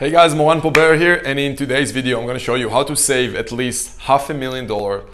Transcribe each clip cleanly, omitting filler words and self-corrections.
Hey guys, Moran Pober here, and in today's video I'm going to show you how to save at least $500,000,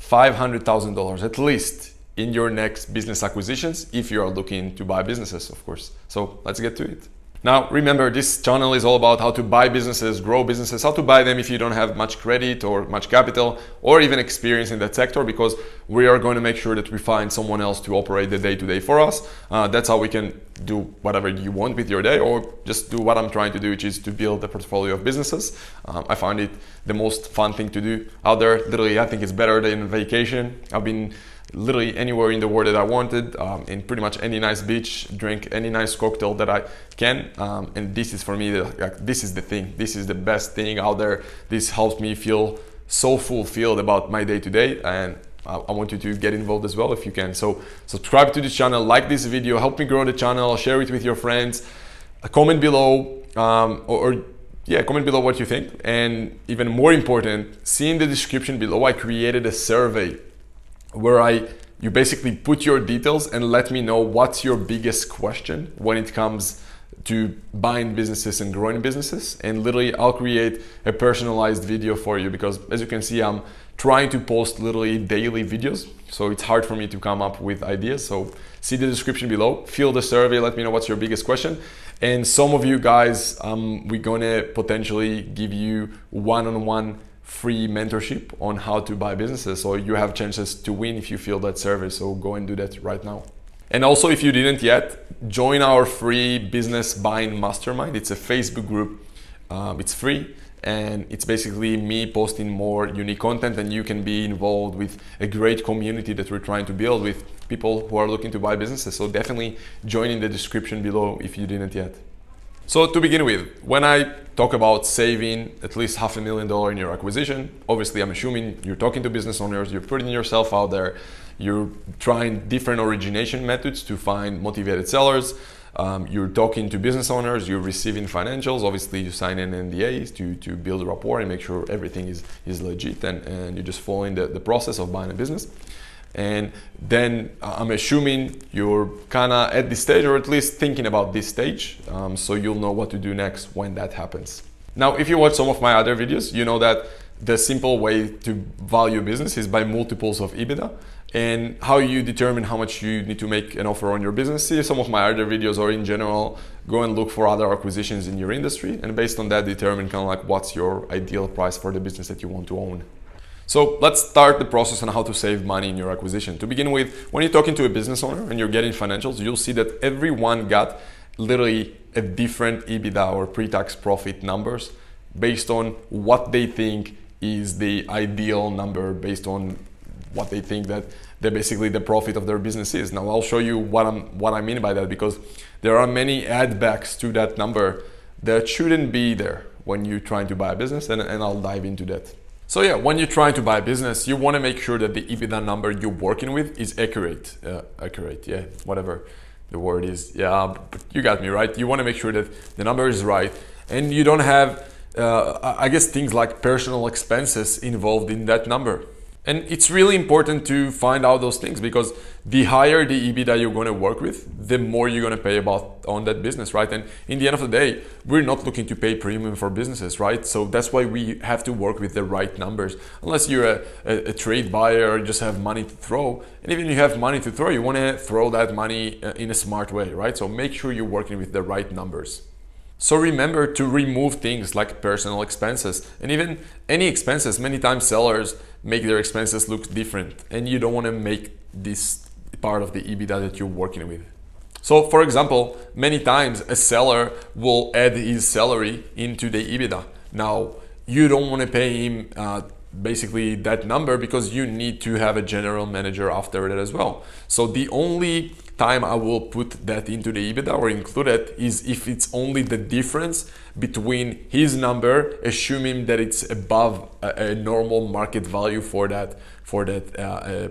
$500,000 at least in your next business acquisitions if you are looking to buy businesses, of course. So let's get to it. Now remember, this channel is all about how to buy businesses, grow businesses, how to buy them if you don't have much credit or much capital or even experience in that sector, because we are going to make sure that we find someone else to operate the day-to-day for us. That's how we can do whatever you want with your day, or just do what I'm trying to do, which is to build a portfolio of businesses. I found it the most fun thing to do out there. Literally, I think it's better than vacation. I've been literally anywhere in the world that I wanted, in pretty much any nice beach, drink any nice cocktail that I can. And this is for me, this is the thing. This is the best thing out there. This helps me feel so fulfilled about my day-to-day, and I want you to get involved as well if you can. So subscribe to this channel, like this video, help me grow the channel, share it with your friends, comment below, comment below what you think. And even more important, see in the description below, I created a survey where you basically put your details and let me know what's your biggest question when it comes to buying businesses and growing businesses. And literally I'll create a personalized video for you, because as you can see, I'm trying to post literally daily videos, so it's hard for me to come up with ideas. So see the description below, fill the survey, let me know what's your biggest question. And some of you guys, we're gonna potentially give you one-on-one free mentorship on how to buy businesses, so you have chances to win if you fill that survey. So go and do that right now. And also, if you didn't yet, join our free business buying mastermind. It's a Facebook group, it's free, and it's basically me posting more unique content, and you can be involved with a great community that we're trying to build with people who are looking to buy businesses. So definitely join in the description below if you didn't yet. So to begin with, when I talk about saving at least $500,000 in your acquisition, obviously I'm assuming you're talking to business owners, you're putting yourself out there, you're trying different origination methods to find motivated sellers, you're talking to business owners, you're receiving financials, obviously you sign in NDAs to build rapport and make sure everything is legit, and you're just following the process of buying a business. And then I'm assuming you're kind of at this stage, or at least thinking about this stage, so you'll know what to do next when that happens. Now, if you watch some of my other videos, you know that the simple way to value business is by multiples of EBITDA, and how you determine how much you need to make an offer on your business. See some of my other videos, or in general, go and look for other acquisitions in your industry, and based on that, determine kind of like what's your ideal price for the business that you want to own. So let's start the process on how to save money in your acquisition. To begin with, when you're talking to a business owner and you're getting financials, you'll see that everyone got literally a different EBITDA or pre-tax profit numbers based on what they think is the ideal number, based on what they think that they're basically the profit of their business is. Now I'll show you what I mean by that, because there are many add backs to that number that shouldn't be there when you're trying to buy a business, and I'll dive into that. So yeah, when you're trying to buy a business, you want to make sure that the EBITDA number you're working with is accurate. Yeah, whatever the word is. Yeah, but you got me, right? You want to make sure that the number is right, and you don't have, I guess, things like personal expenses involved in that number. And it's really important to find out those things, because the higher the EBITDA you're going to work with, the more you're going to pay about on that business, right? And in the end of the day, we're not looking to pay premium for businesses, right? So that's why we have to work with the right numbers. Unless you're a trade buyer or just have money to throw, and even if you have money to throw, you want to throw that money in a smart way, right? So make sure you're working with the right numbers. So remember to remove things like personal expenses, and even any expenses. Many times sellers make their expenses look different, and you don't want to make this part of the EBITDA that you're working with. So for example, many times a seller will add his salary into the EBITDA. Now you don't want to pay him basically that number, because you need to have a general manager after that as well. So the only time I will put that into the EBITDA or include it is if it's only the difference between his number, assuming that it's above a normal market value for that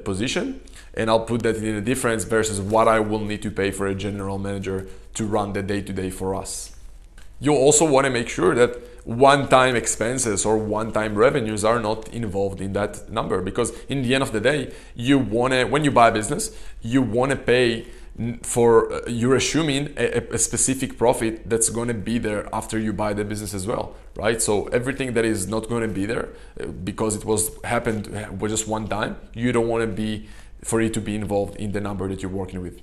position, and I'll put that in the difference versus what I will need to pay for a general manager to run the day-to-day for us. You also want to make sure that one-time expenses or one-time revenues are not involved in that number, because in the end of the day, you want to, when you buy a business, you want to pay for you're assuming a specific profit that's going to be there after you buy the business as well, right? So everything that is not going to be there because it happened just one time, you don't want to be for it to be involved in the number that you're working with.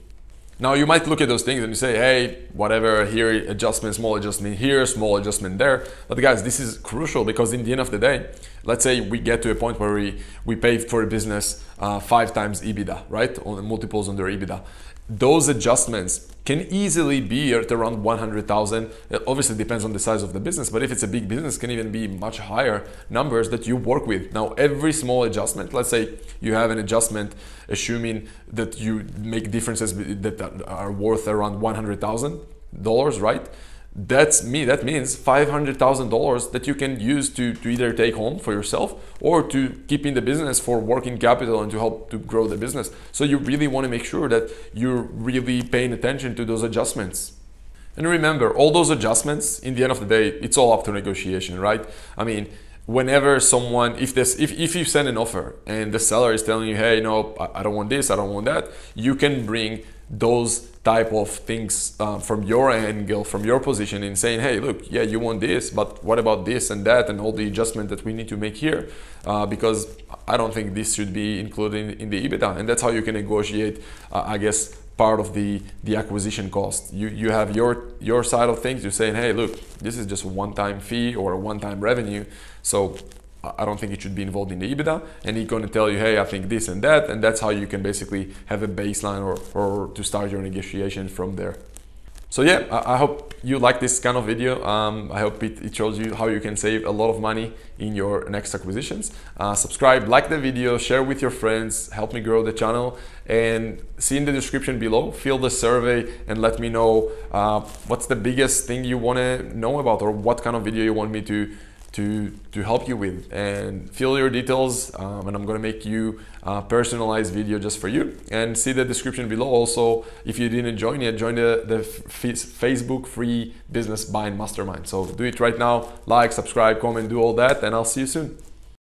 Now you might look at those things and you say, hey, whatever, here adjustment, small adjustment here, small adjustment there. But guys, this is crucial because in the end of the day, let's say we get to a point where we pay for a business 5 times EBITDA, right? On multiples on their EBITDA. Those adjustments can easily be at around 100,000. It obviously depends on the size of the business, but if it's a big business, it can even be much higher numbers that you work with. Now, every small adjustment, let's say you have an adjustment assuming that you make differences that are worth around $100,000, right? That means $500,000 that you can use to either take home for yourself or to keep in the business for working capital and to help to grow the business. So you really want to make sure that you're really paying attention to those adjustments. And remember, all those adjustments, in the end of the day, it's all up to negotiation, right? I mean, whenever someone, if you send an offer and the seller is telling you, hey, no, I don't want this, I don't want that, you can bring those type of things from your angle, from your position, in saying, hey, look, yeah, you want this, but what about this and that and all the adjustment that we need to make here? Because I don't think this should be included in the EBITDA. And that's how you can negotiate, I guess, part of the acquisition cost. You have your side of things. You're saying, hey, look, this is just a one-time fee or a one-time revenue. So I don't think it should be involved in the EBITDA, and he's going to tell you, hey, I think this and that, and that's how you can basically have a baseline or to start your negotiation from there. So yeah, I hope you like this kind of video. I hope it shows you how you can save a lot of money in your next acquisitions. Subscribe, like the video, share with your friends, help me grow the channel, and see in the description below, fill the survey and let me know what's the biggest thing you want to know about or what kind of video you want me to help you with, and fill your details and I'm gonna make you a personalized video just for you. And see the description below. Also, if you didn't join yet, join the Facebook free business buying mastermind. So do it right now, like, subscribe, comment, do all that, and I'll see you soon.